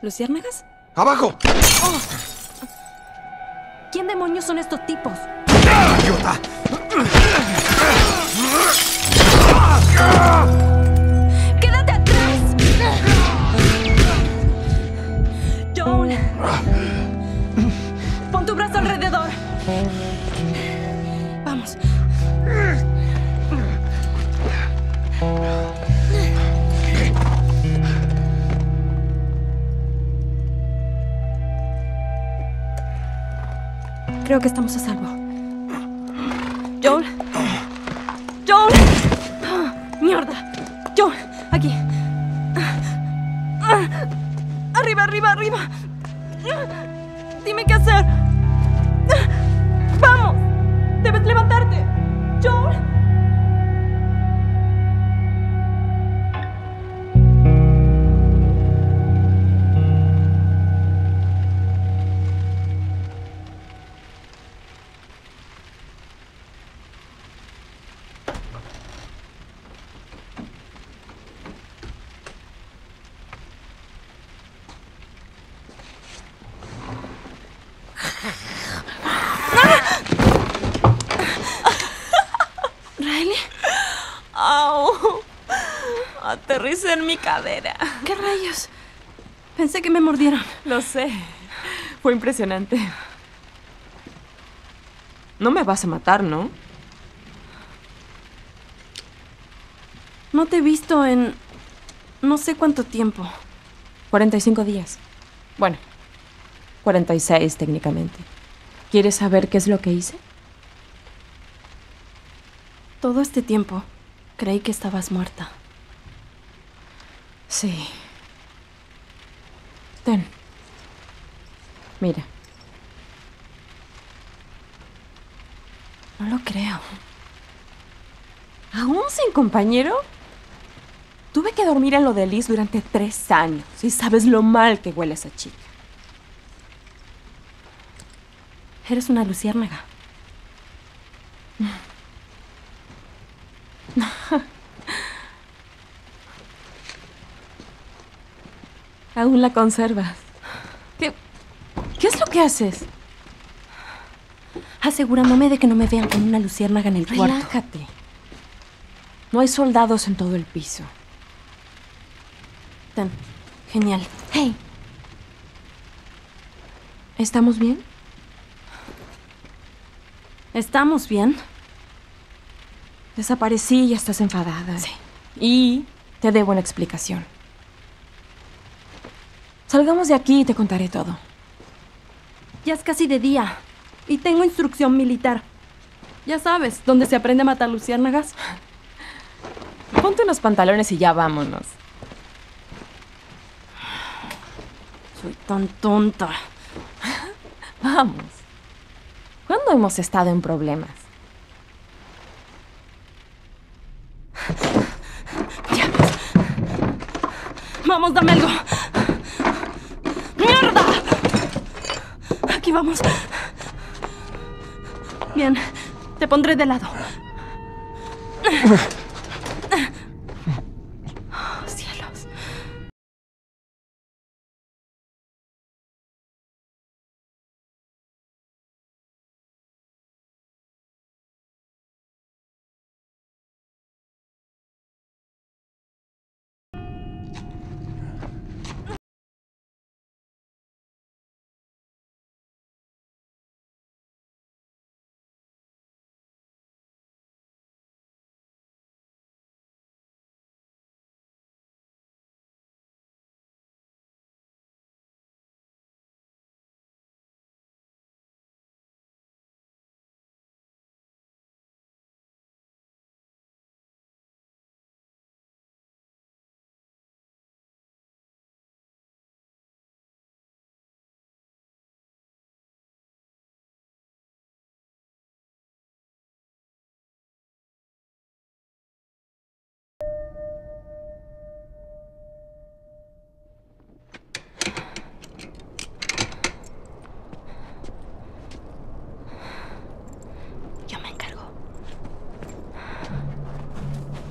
¿Luciérnagas? ¡Abajo! Oh. ¿Quién demonios son estos tipos? ¡Idiota! ¡Quédate atrás! Joan, pon tu brazo alrededor. Vamos. Creo que estamos a salvo. Joel. Joel. Mierda. Joel, aquí. Arriba, arriba, arriba. Dime qué hacer. Vamos. Debes levantarte. Joel. Aterriza en mi cadera. ¿Qué rayos? Pensé que me mordieron. Lo sé. Fue impresionante. No me vas a matar, ¿no? No te he visto en... no sé cuánto tiempo. 45 días. Bueno, 46 técnicamente. ¿Quieres saber qué es lo que hice? Todo este tiempo creí que estabas muerta. Sí. Ten. Mira. No lo creo. ¿Aún sin compañero? Tuve que dormir en lo de Liz durante 3 años. Y sabes lo mal que huele esa chica. Eres una luciérnaga. Aún la conservas. ¿Qué es lo que haces? Asegurándome de que no me vean con una luciérnaga en el cuarto. Relájate. No hay soldados en todo el piso. Tan genial. Hey. ¿Estamos bien? ¿Estamos bien? Desaparecí y estás enfadada. Sí. Y te debo una explicación. Salgamos de aquí y te contaré todo. Ya es casi de día. Y tengo instrucción militar. Ya sabes, donde se aprende a matar luciérnagas. Ponte unos pantalones y ya vámonos. Soy tan tonta. Vamos. ¿Cuándo hemos estado en problemas? Ya. Vamos, dame algo. Aquí vamos. Bien, te pondré de lado. Oh, cielos.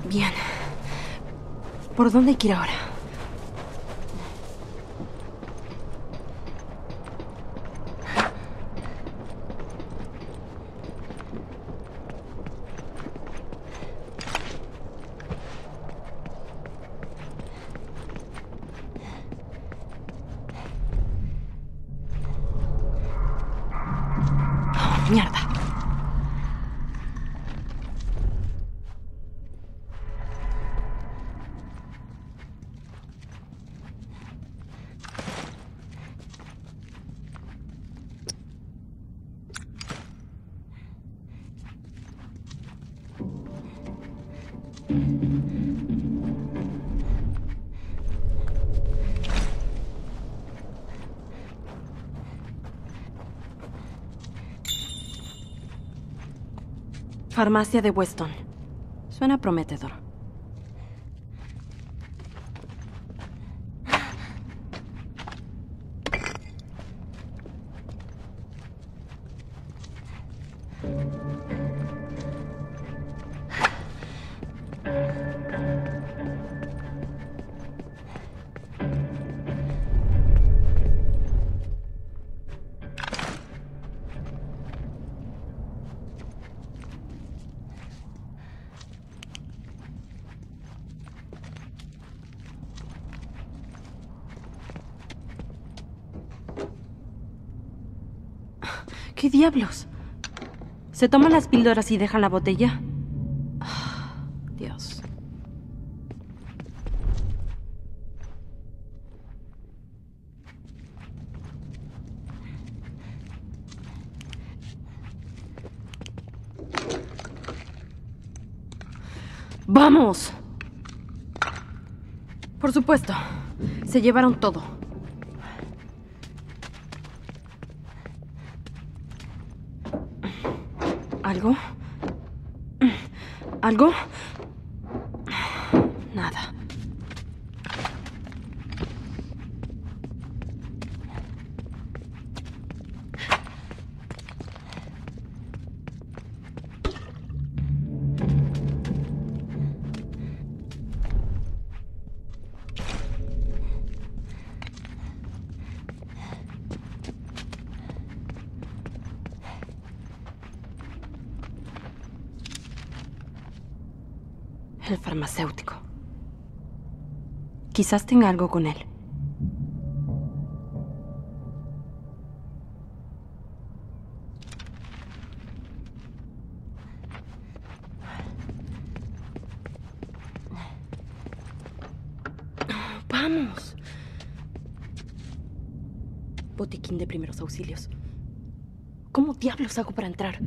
Bien. ¿Por dónde hay que ir ahora? mierda. Farmacia de Winston. Suena prometedor. ¿Qué diablos? ¿Se toman las píldoras y dejan la botella? Oh, Dios. ¡Vamos! Por supuesto, se llevaron todo. ¿Algo? ¿Algo? Nada. El farmacéutico. Quizás tenga algo con él. ¡Vamos! Botiquín de primeros auxilios. ¿Cómo diablos hago para entrar?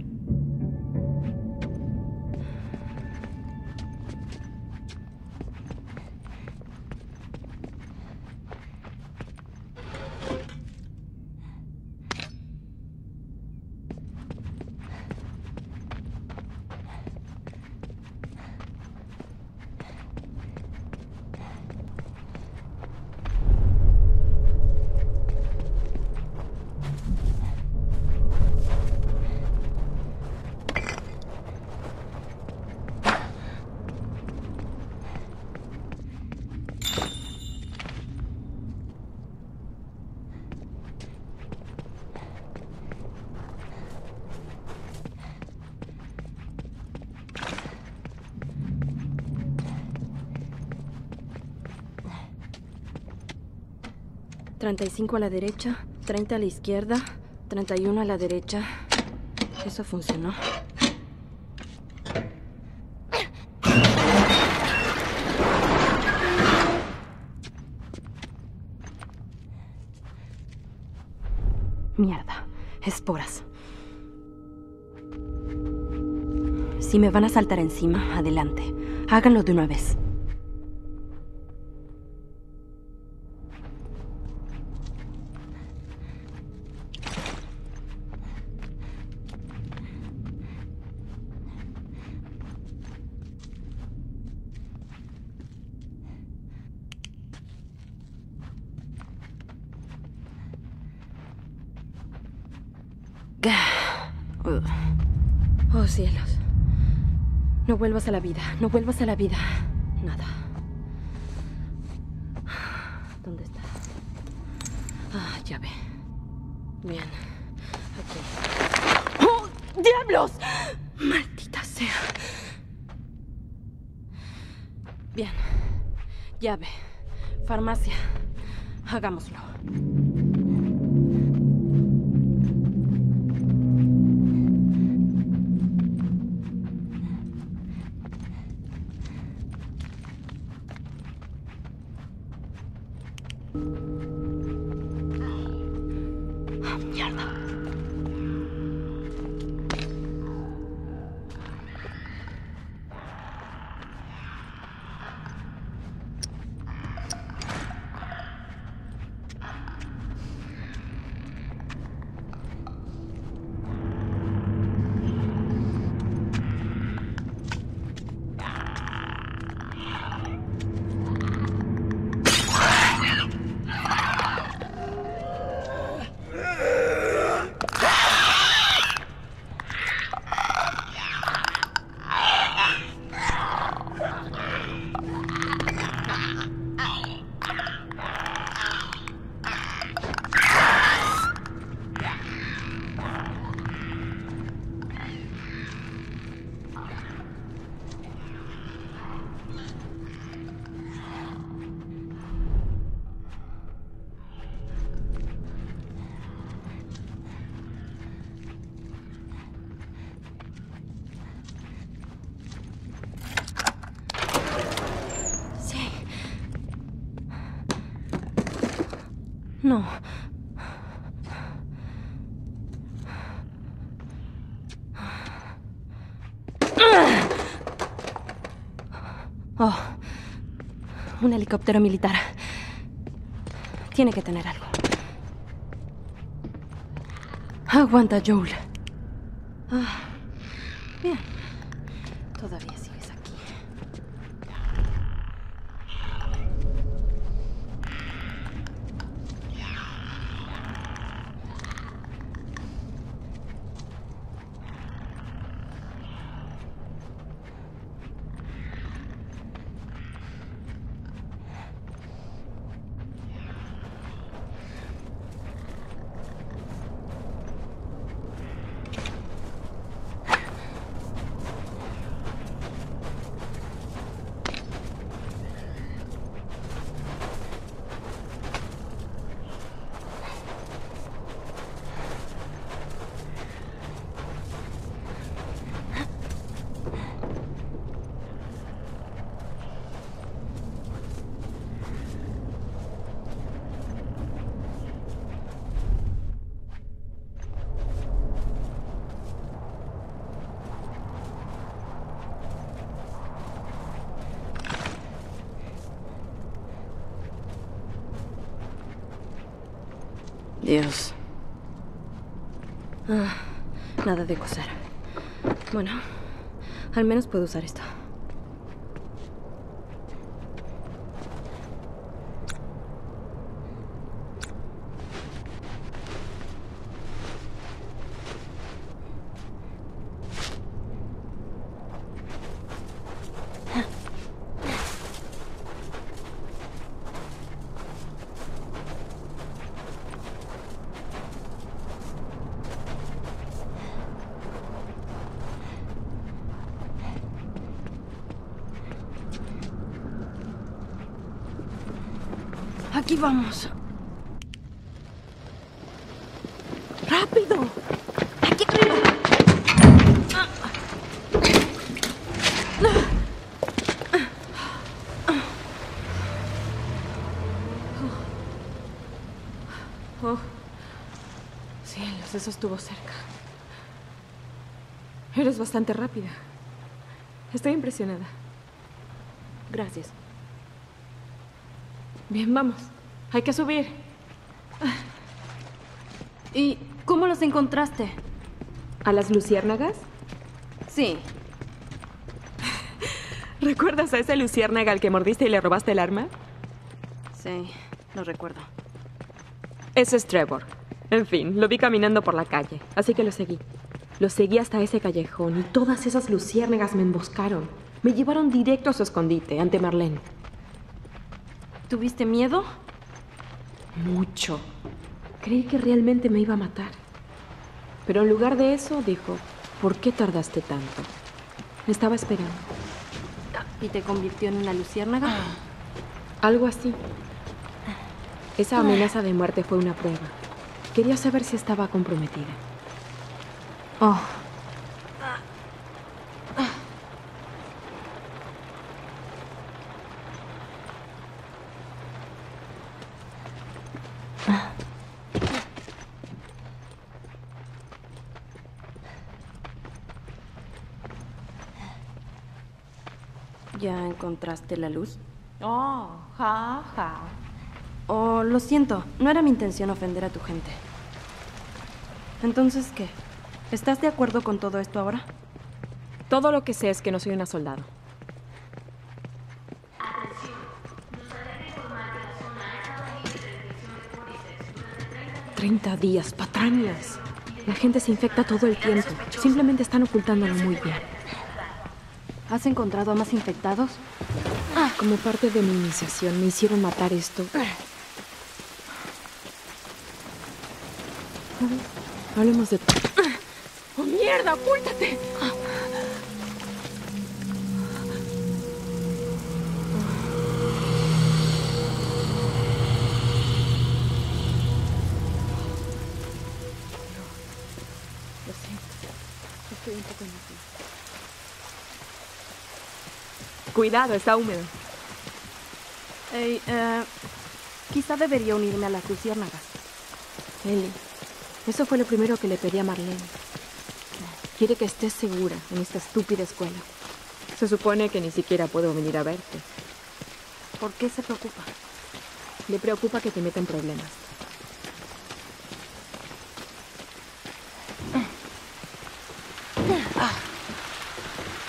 ¿35 a la derecha, 30 a la izquierda, 31 a la derecha? Eso funcionó. Mierda, esporas. Si me van a saltar encima, adelante. Háganlo de una vez. Oh, cielos. No vuelvas a la vida, no vuelvas a la vida. Nada. ¿Dónde está? Ah, llave. Bien. Aquí. ¡Oh, diablos! Maldita sea. Bien. Llave. Farmacia. Hagámoslo. No. Oh, un helicóptero militar. Tiene que tener algo. Aguanta, Joel. Bien. Todavía sigues aquí. Dios. Nada de coser. Bueno, al menos puedo usar esto. Aquí vamos. ¡Rápido! ¡Aquí arriba! Oh. Cielos, eso estuvo cerca. Eres bastante rápida. Estoy impresionada. Gracias. Bien, vamos. Hay que subir. ¿Y cómo los encontraste? ¿A las luciérnagas? Sí. ¿Recuerdas a ese luciérnaga al que mordiste y le robaste el arma? Sí, lo recuerdo. Ese es Trevor. En fin, lo vi caminando por la calle, así que lo seguí. Lo seguí hasta ese callejón y todas esas luciérnagas me emboscaron. Me llevaron directo a su escondite, ante Marlene. ¿Tuviste miedo? Mucho. Creí que realmente me iba a matar. Pero en lugar de eso, dijo, ¿por qué tardaste tanto? Me estaba esperando. ¿Y te convirtió en una luciérnaga? Algo así. Esa amenaza de muerte fue una prueba. Quería saber si estaba comprometida. Oh. ¿Ya encontraste la luz? Oh, ja, ja. Oh, lo siento. No era mi intención ofender a tu gente. Entonces, ¿qué? ¿Estás de acuerdo con todo esto ahora? Todo lo que sé es que no soy una soldado. ¡30 días, patrañas! La gente se infecta todo el tiempo. Simplemente están ocultándolo muy bien. ¿Has encontrado a más infectados? Como parte de mi iniciación, me hicieron matar esto. Hablemos de... ¡Oh, mierda! ¡Apúrtate! Cuidado, está húmedo. Hey, quizá debería unirme a las luciérnagas. Ellie, eso fue lo primero que le pedí a Marlene. Quiere que estés segura en esta estúpida escuela. Se supone que ni siquiera puedo venir a verte. ¿Por qué se preocupa? Le preocupa que te metan problemas.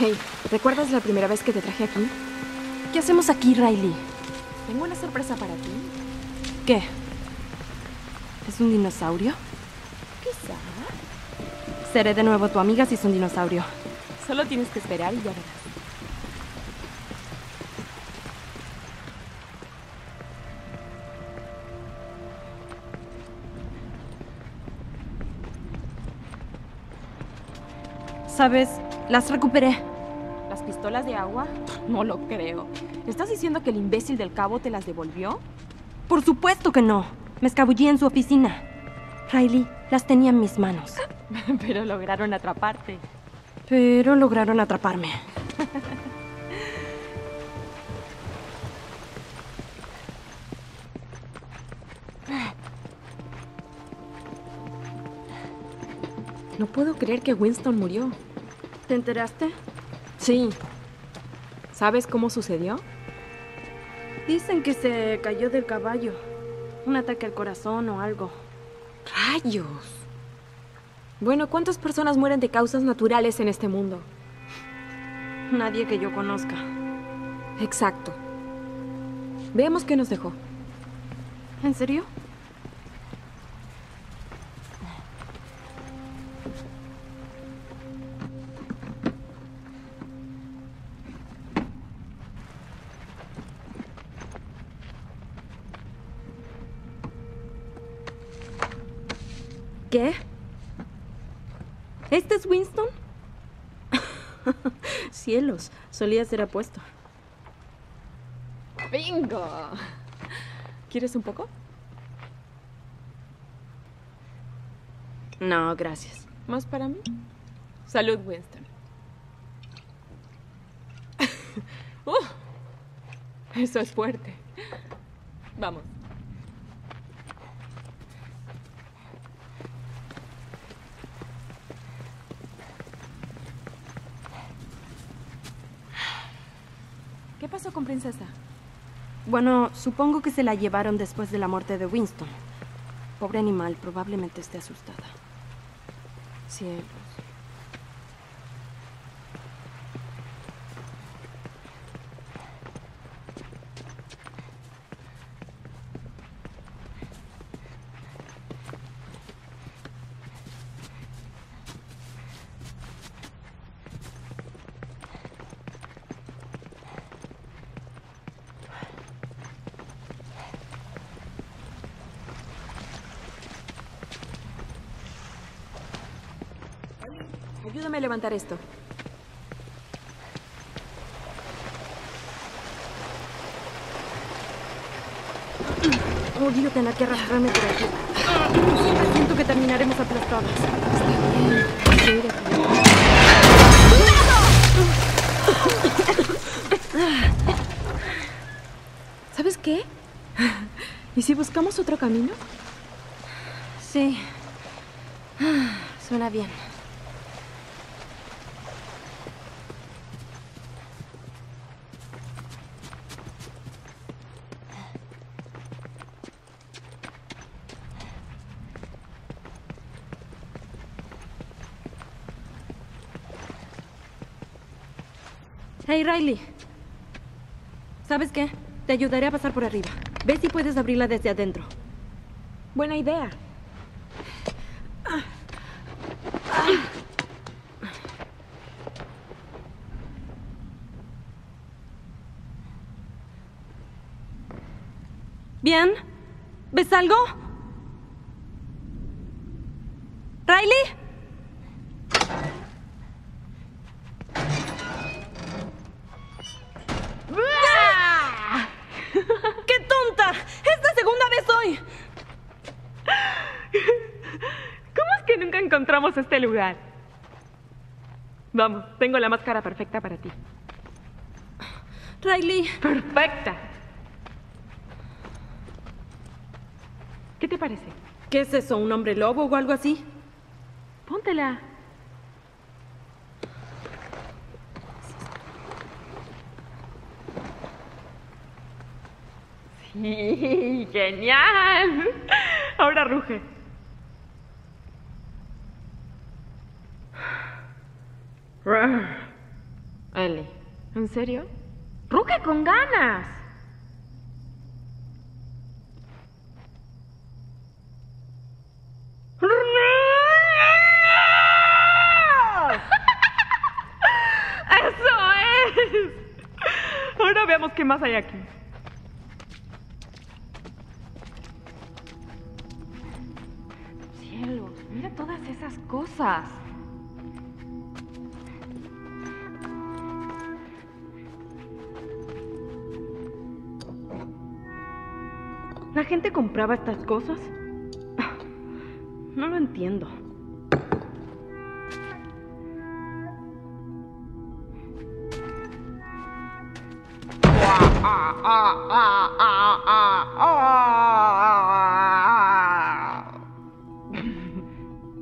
Hey, ¿recuerdas la primera vez que te traje aquí? ¿Qué hacemos aquí, Riley? Tengo una sorpresa para ti. ¿Qué? ¿Es un dinosaurio? Quizá. Seré de nuevo tu amiga si es un dinosaurio. Solo tienes que esperar y ya verás. ¿Sabes? Las recuperé. ¿Las pistolas de agua? No lo creo. ¿Estás diciendo que el imbécil del cabo te las devolvió? Por supuesto que no. Me escabullí en su oficina. Riley, las tenía en mis manos. Pero lograron atraparte. Pero lograron atraparme. No puedo creer que Winston murió. ¿Te enteraste? Sí. ¿Sabes cómo sucedió? Dicen que se cayó del caballo. Un ataque al corazón o algo. ¡Rayos! Bueno, ¿cuántas personas mueren de causas naturales en este mundo? Nadie que yo conozca. Exacto. Veamos qué nos dejó. ¿En serio? ¿Qué? ¿Este es Winston? Cielos, solía ser apuesto. ¡Bingo! ¿Quieres un poco? No, gracias. ¿Más para mí? Salud, Winston. Eso es fuerte. Vamos. ¿Qué pasó con Princesa? Bueno, supongo que se la llevaron después de la muerte de Winston. Pobre animal, probablemente esté asustada. Cielos. Ayúdame a levantar esto. Odio tener que arrastrarme por aquí. Siento que terminaremos aplastados. Está bien. ¡Cuidado! ¿Sabes qué? ¿Y si buscamos otro camino? Sí. Suena bien. Hey, Riley. ¿Sabes qué? Te ayudaré a pasar por arriba. Ve si puedes abrirla desde adentro. Buena idea. ¿Bien? ¿Ves algo? ¿Riley? ¡Ah! ¡Qué tonta! ¡Es la segunda vez hoy! ¿Cómo es que nunca encontramos este lugar? Vamos, tengo la máscara perfecta para ti. Riley. Perfecta. ¿Qué te parece? ¿Qué es eso? ¿Un hombre lobo o algo así? Póntela. Sí, genial. Ahora ruge. Riley, ¿en serio? ¡Ruge con ganas! ¿Qué más hay aquí? Cielos, mira todas esas cosas. ¿La gente compraba estas cosas? No lo entiendo.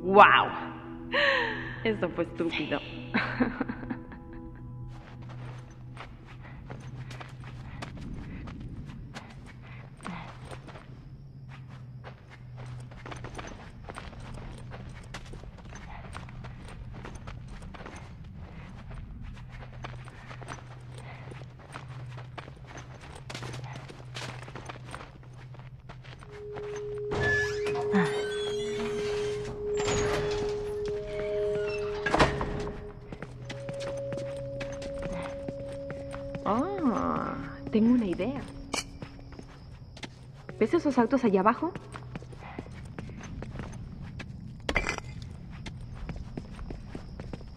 ¡Wow! Eso fue estúpido. Sí. Tengo una idea. ¿Ves esos autos allá abajo?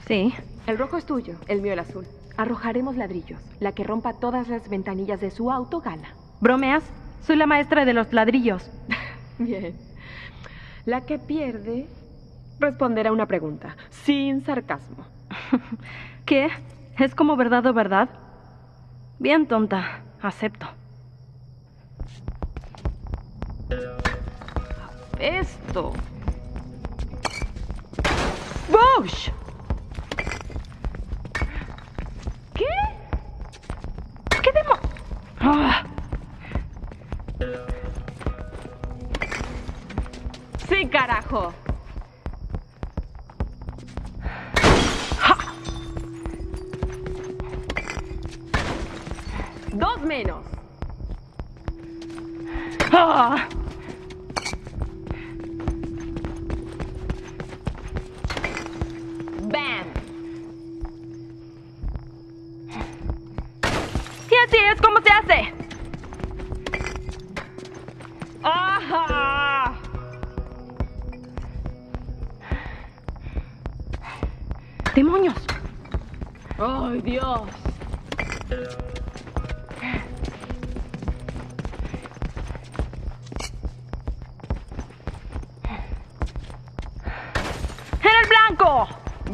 Sí. El rojo es tuyo, el mío el azul. Arrojaremos ladrillos. La que rompa todas las ventanillas de su auto gana. ¿Bromeas? Soy la maestra de los ladrillos. Bien. La que pierde responderá una pregunta, sin sarcasmo. ¿Qué? ¿Es como verdad o verdad? Bien tonta, acepto. Esto. ¡Bosh! ¿Qué? ¿Qué demo? ¡Ah! Sí, carajo. Dos menos. ¡Ah! ¡Bam! Sí, así es como se hace. ¡Ajá! ¡Demonios! ¡Ay, Dios!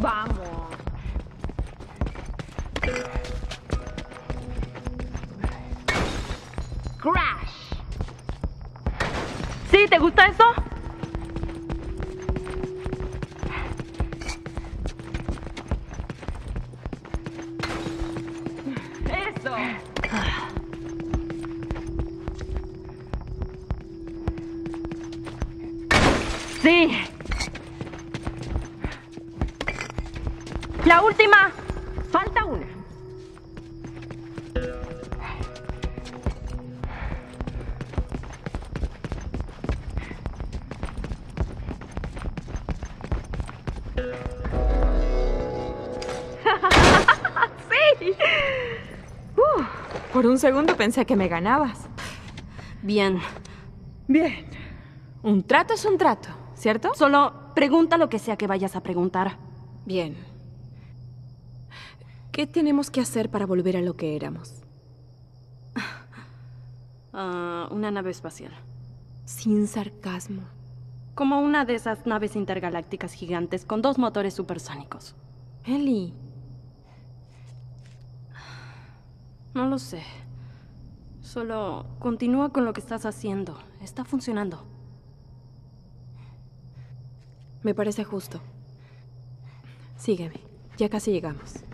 Vamos. Crash. ¿Sí? ¿Te gusta eso? Eso. Sí. La última. Falta una. Por un segundo pensé que me ganabas. Bien. Bien. Un trato es un trato, ¿cierto? Solo pregunta lo que sea que vayas a preguntar. Bien. ¿Qué tenemos que hacer para volver a lo que éramos? Una nave espacial. Sin sarcasmo. Como una de esas naves intergalácticas gigantes con 2 motores supersónicos. Ellie. No lo sé. Solo continúa con lo que estás haciendo. Está funcionando. Me parece justo. Sígueme. Ya casi llegamos.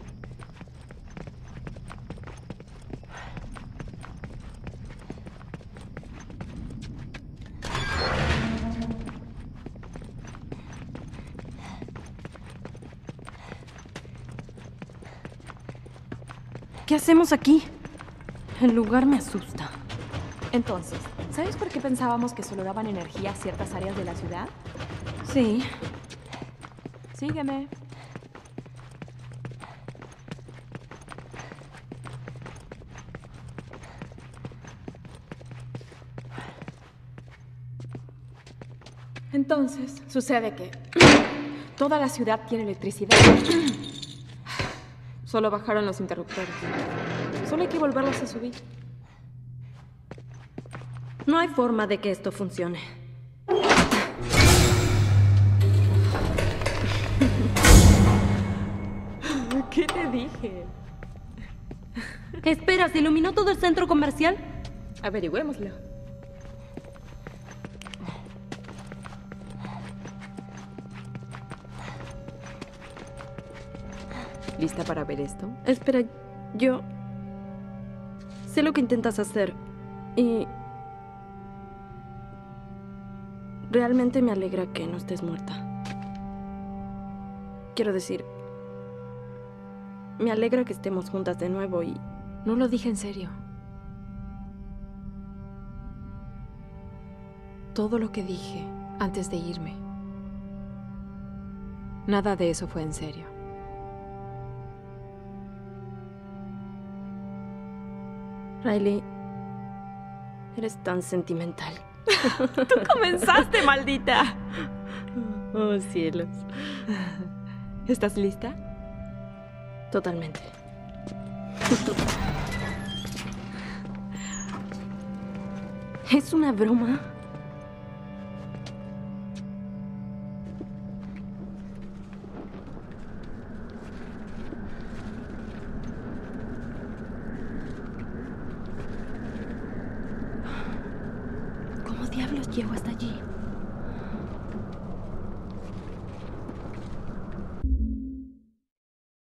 ¿Qué hacemos aquí? El lugar me asusta. Entonces, ¿sabes por qué pensábamos que solo daban energía a ciertas áreas de la ciudad? Sí. Sígueme. Entonces, sucede que toda la ciudad tiene electricidad. Solo bajaron los interruptores. Solo hay que volverlos a subir. No hay forma de que esto funcione. ¿Qué te dije? Espera, ¿se iluminó todo el centro comercial? Averigüémoslo. ¿Lista para ver esto? Espera, yo... sé lo que intentas hacer y... realmente me alegra que no estés muerta. Quiero decir... me alegra que estemos juntas de nuevo y... no lo dije en serio. Todo lo que dije antes de irme... nada de eso fue en serio. Riley, eres tan sentimental. ¡Tú comenzaste, maldita! Oh, cielos. ¿Estás lista? Totalmente. ¿Es una broma? Llego hasta allí.